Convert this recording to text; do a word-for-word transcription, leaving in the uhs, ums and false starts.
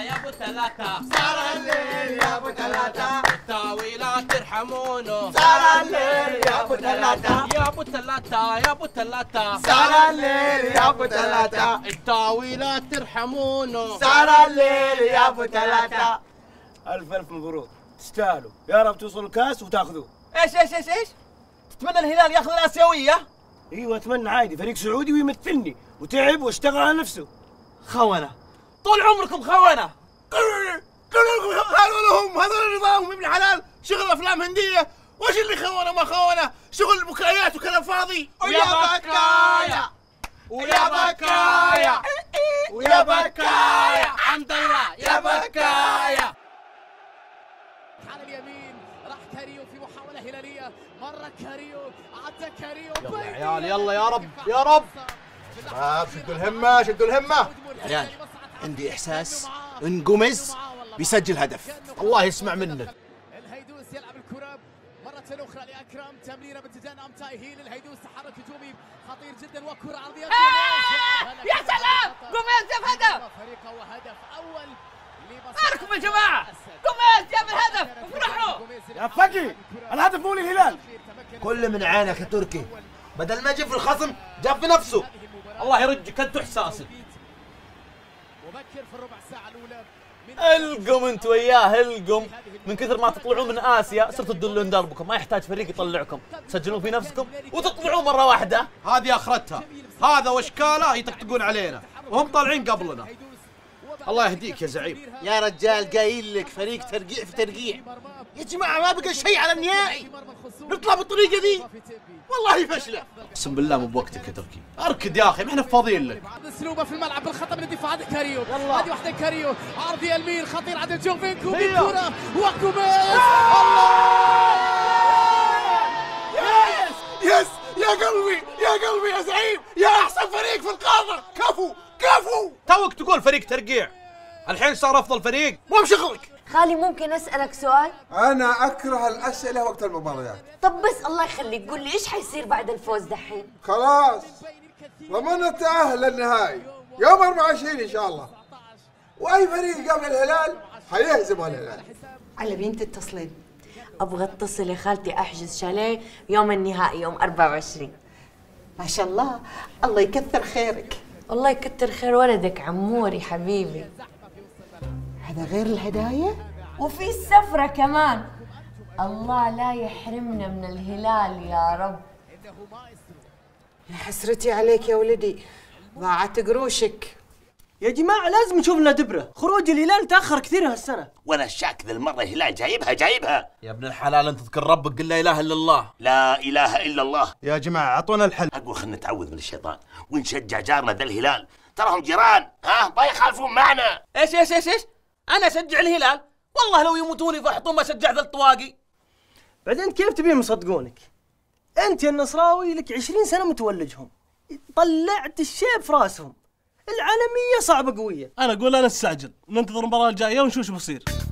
يا ابو ثلاثة صار الليل يا ابو ثلاثة التاويلات ترحمونه صار الليل يا ابو ثلاثة يا ابو ثلاثة يا ابو ثلاثة صار الليل يا ابو ثلاثة التاويلات ترحمونه صار الليل يا ابو ثلاثة. الف الف مبروك تستاهلوا يا رب توصلوا الكاس وتاخذوه. ايش ايش ايش ايش؟ تتمنى الهلال ياخذ الاسيوية؟ ايوه اتمنى عادي، فريق سعودي ويمثلني وتعب واشتغل على نفسه. خونة طول عمركم خونة. كلكم هذولهم هذول نظامهم ابن حلال، شغل افلام هندية، وش اللي خونة ما خونة؟ شغل بكايات وكلام فاضي. ويا بكايا ويا بكايا ويا بكايا عند الله يا بكايا. على اليمين راح كاريو في محاولة هلالية، مرة كاريو عدى كاريو. يلا يا عيال يلا يا رب يا رب. شباب شدوا الهمة شدوا الهمة. عيال عندي إحساس إن جوميز بيسجل هدف، الله يسمع منه. الهيدوس يلعب الكرة مرة أخرى لأكرم، تمريرة باتجاه أمتاي هي للهيدوس، تحرك هجومي خطير جدا وكرة عرضية. يا سلام جوميز جاب هدف. فريقه وهدف أول. اركبوا يا جماعه، جوميز جاب الهدف افرحوا يا فقي. الهدف مو للهلال. كل من عينك يا تركي، بدل ما يجيب في الخصم جاب في نفسه. الله يرجك انتوا حساسين. وبكر في الربع ساعه الاولى القم انتوا وياه القم، من كثر ما تطلعون من اسيا صرتوا تدلون دربكم، ما يحتاج فريق يطلعكم، تسجلون في نفسكم وتطلعون مره واحده. هذه اخرتها، هذا واشكاله يطقطقون علينا وهم طالعين قبلنا. الله يهديك يا زعيم. يا رجال قايل لك فريق ترقيع في ترقيع. يا جماعه ما بقى شيء على النهائي، نطلع بالطريقه دي والله فشله. اقسم بالله مو بوقتك يا تركي، اركد يا اخي ما احنا فاضيين لك. اسلوبه في الملعب بالخطا من الدفاع، هذا كاريو هذه واحده كاريو عرضيه اليمين خطير عند جوفينكو بالكره وكوميز. الله يس يا قلبي يا قلبي يا زعيم يا احسن فريق في القاره. كفو كفو، توك تقول فريق ترقيع الحين صار افضل فريق، مو بشغلك. خالي ممكن اسالك سؤال؟ انا اكره الاسئله وقت المباريات. طب بس الله يخليك قول لي ايش حيصير بعد الفوز دحين؟ خلاص ضمننا التاهل للنهائي يوم أربعة وعشرين ان شاء الله، واي فريق قبل الهلال حيهزم الهلال. على مين تتصلين؟ ابغى اتصل يا خالتي احجز شاليه يوم النهائي يوم أربعة وعشرين. ما شاء الله الله يكثر خيرك. الله يكتر خير ولدك عموري حبيبي. هذا غير الهدايا وفي السفرة كمان. الله لا يحرمنا من الهلال يا رب. يا حسرتي عليك يا ولدي، ضاعت قروشك. يا جماعة لازم نشوف لنا دبرة، خروج الهلال تأخر كثير هالسنة. وأنا شاك ذي المرة الهلال جايبها جايبها. يا ابن الحلال أنت تذكر ربك، قل لا إله إلا الله. لا إله إلا الله. يا جماعة أعطونا الحل. أقوى خلنا نتعوذ من الشيطان ونشجع جارنا ذا الهلال، تراهم جيران، ها ما يخالفون معنا. إيش إيش إيش إيش؟ أنا أشجع الهلال، والله لو يموتون يفرحطون ما أشجع ذا الطواقي. بعدين كيف تبيهم يصدقونك؟ أنت يا النصراوي لك عشرين سنة متولجهم، طلعت الشيب في راسهم. العالمية صعبة قوية. أنا أقول أنا استعجل، ننتظر المباراة الجاية ونشوف شو بصير.